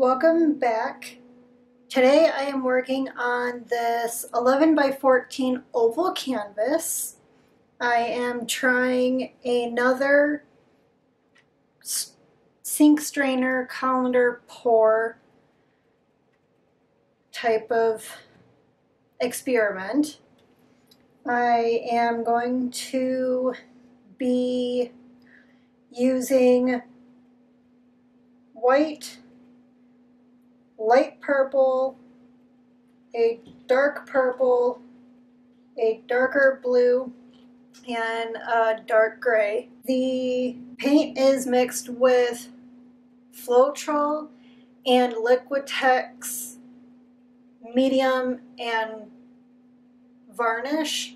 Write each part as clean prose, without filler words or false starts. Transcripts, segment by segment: Welcome back. Today I am working on this 11 by 14 oval canvas. I am trying another sink strainer, colander, pour type of experiment. I am going to be using white, light purple, a dark purple, a darker blue, and a dark gray. The paint is mixed with Floetrol and Liquitex medium and varnish.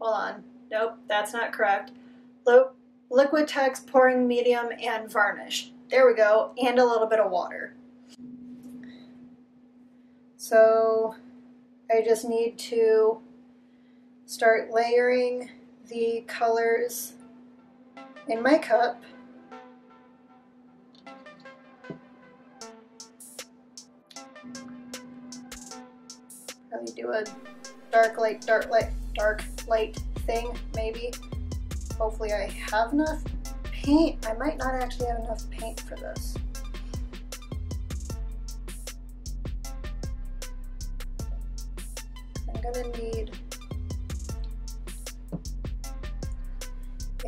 Hold on. Nope, that's not correct. Liquitex pouring medium and varnish. There we go, and a little bit of water. So I just need to start layering the colors in my cup. Probably do a dark light thing, maybe. Hopefully I have enough paint. I might not actually have enough paint for this. I'm gonna need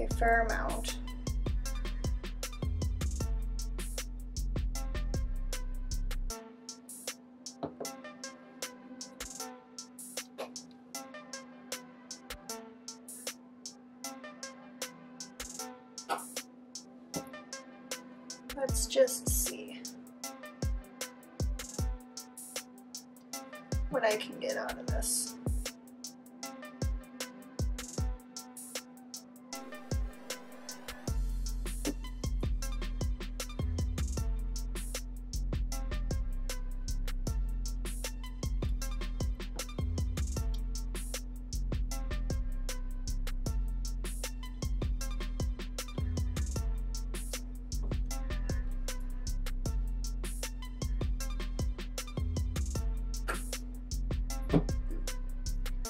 a fair amount. Let's just see what I can get out of this.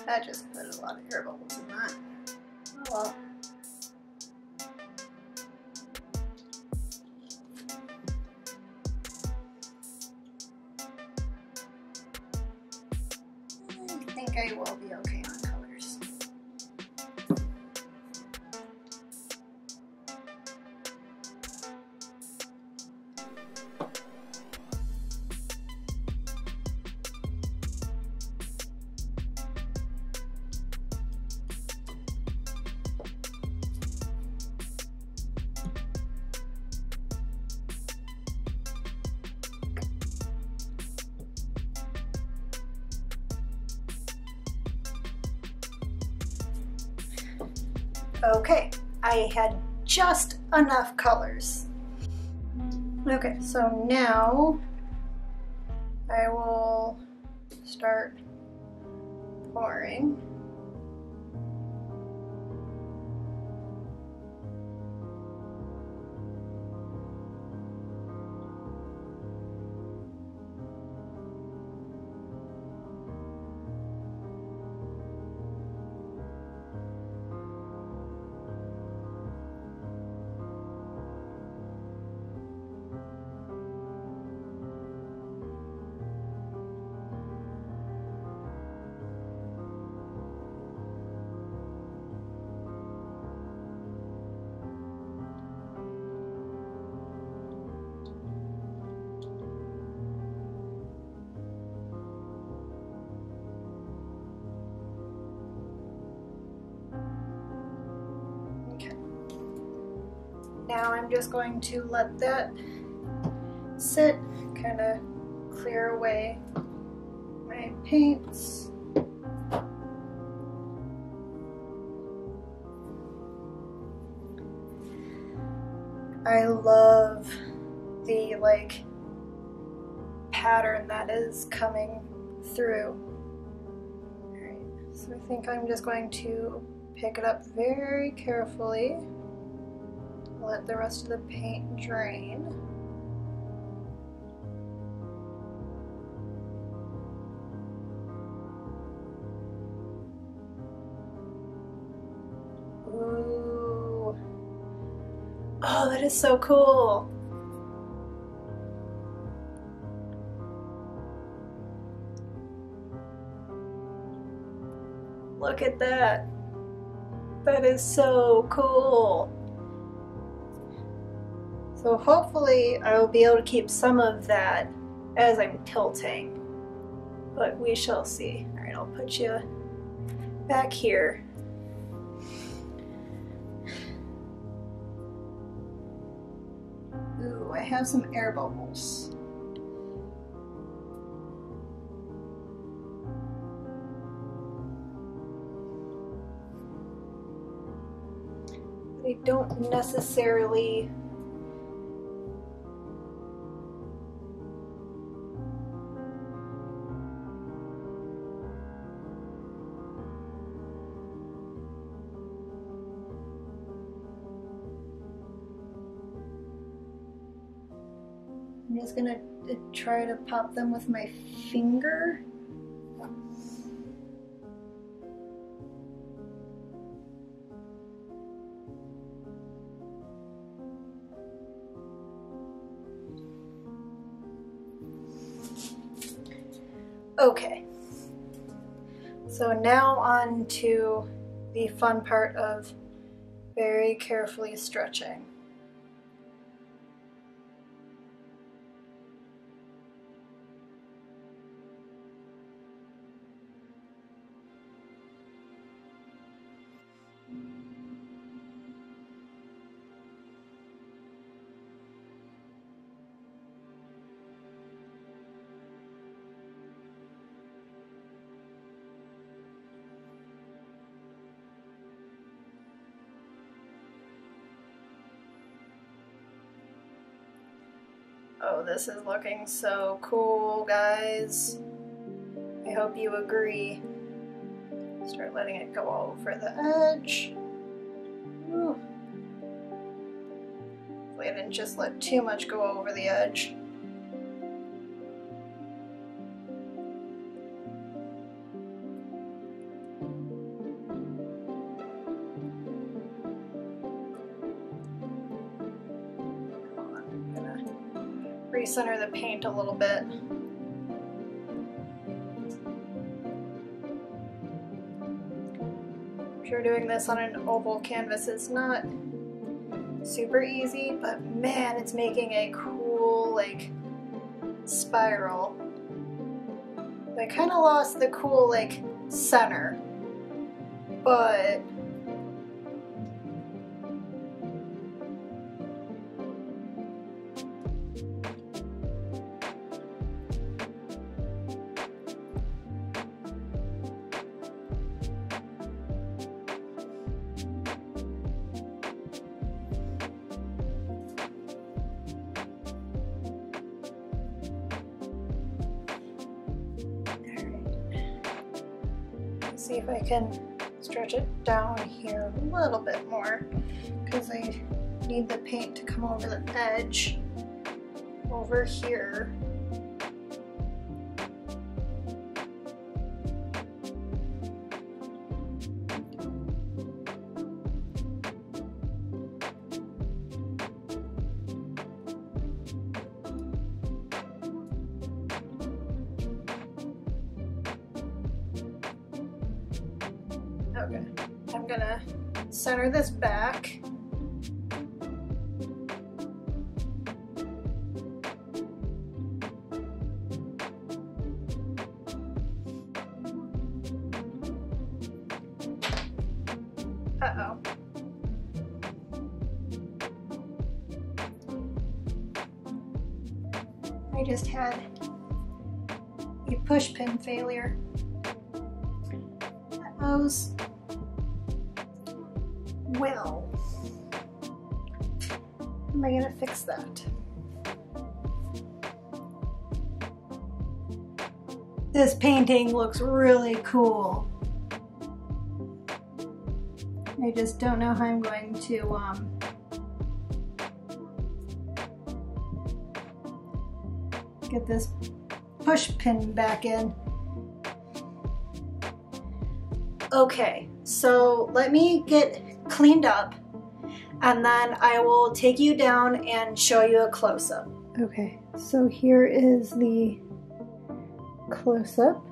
I just put a lot of air bubbles in that. Oh well. I think I will be okay on colors. Okay, I had just enough colors. Okay, so now I will start pouring. Now I'm just going to let that sit, kind of clear away my paints. I love the pattern that is coming through. Alright, so I think I'm just going to pick it up very carefully. Let the rest of the paint drain. Oh, that is so cool. Look at that. That is so cool. So hopefully I will be able to keep some of that as I'm tilting, but we shall see. All right, I'll put you back here. Ooh, I have some air bubbles. They don't necessarily I'm just gonna try to pop them with my finger. Okay, so now on to the fun part of very carefully stretching. Oh, this is looking so cool, guys. I hope you agree. Start letting it go all over the edge. Ooh. Hopefully I didn't just let too much go over the edge. Center the paint a little bit. I'm sure doing this on an oval canvas is not super easy, but man, it's making a cool like spiral. I kind of lost the cool like center, but see if I can stretch it down here a little bit more because I need the paint to come over the edge over here. Okay, I'm gonna center this back. Uh-oh. I just had a push pin failure. Those well, how am I gonna fix that? This painting looks really cool. I just don't know how I'm going to get this push pin back in. Okay, so let me get cleaned up and then I will take you down and show you a close-up. Okay, so here is the close-up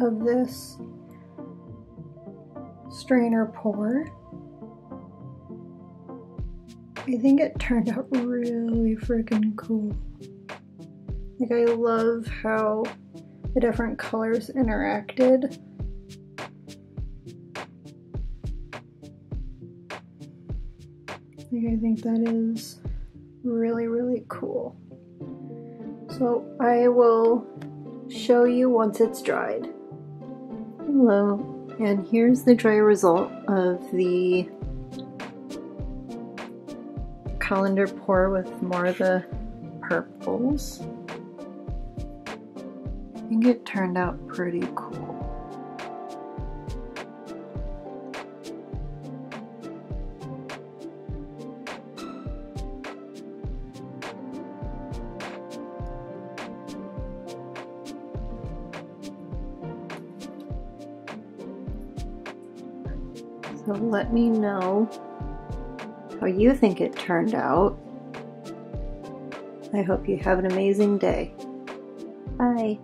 of this strainer pour. I think it turned out really freaking cool. Like, I love how the different colors interacted. Like, I think that is really, really cool. So I will show you once it's dried. Hello, and here's the dry result of the colander pour with more of the purples. I think it turned out pretty cool. So let me know how you think it turned out. I hope you have an amazing day. Bye.